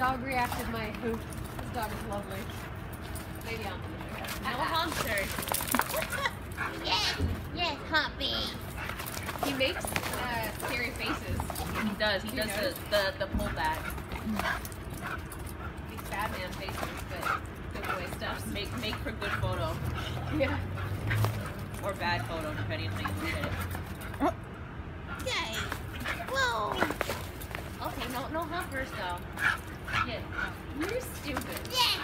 dog reacted to my hoop. This dog is lovely. Maybe I'm going to do that. Hamster. Yes, yes, puppy. He makes scary faces. He does. He does the pullback. These bad man faces, but good boy stuff. Make for good photo. Yeah. Or bad photo, depending on how you look at it. Oh. Okay. Whoa. Okay, no humpers though. Yeah. You're stupid. Yeah.